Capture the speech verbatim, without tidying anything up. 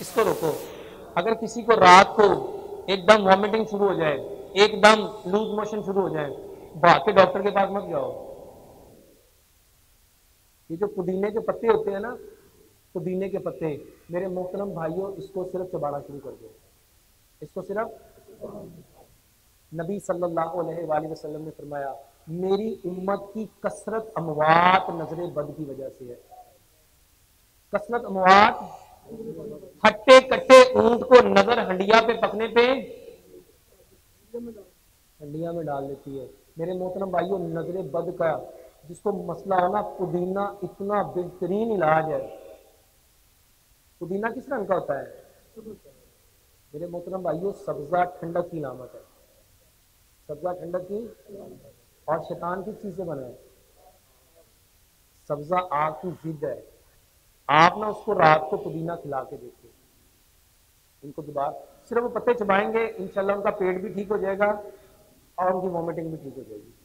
इसको रोको। अगर किसी को रात को एकदम वॉमिटिंग शुरू हो जाए, एकदम लूज मोशन शुरू हो जाए, भाग के डॉक्टर के पास मत जाओ। ये जो पुदीने के पत्ते होते हैं ना, पुदीने के पत्ते, मेरे मोहतरम भाइयों, इसको सिर्फ चबाना शुरू कर दो। इसको सिर्फ नबी सल्लल्लाहु अलैहि वसल्लम ने फरमाया, मेरी उम्मत की कसरत अमवात नजरे बद की वजह से है। कसरत अमवात, हट्टे कट्टे ऊंट को नजर हंडिया पे पकने पे हंडिया में डाल देती है। मेरे मोहतरम भाइयों, नजरे बद का जिसको मसला है ना, पुदीना इतना बेहतरीन इलाज है। पुदीना किस रंग का होता है मेरे मोहतरम भाइयों? सब्जा ठंडक की लामत है। सब्जा ठंडक की और शैतान किस चीज से बना है? सब्जा आग की जिद है। आप ना उसको रात को पुदीना खिला के देखिए, इनको दोबारा सिर्फ वो पत्ते चबाएंगे, इंशाल्लाह उनका पेट भी ठीक हो जाएगा और उनकी वॉमिटिंग भी ठीक हो जाएगी।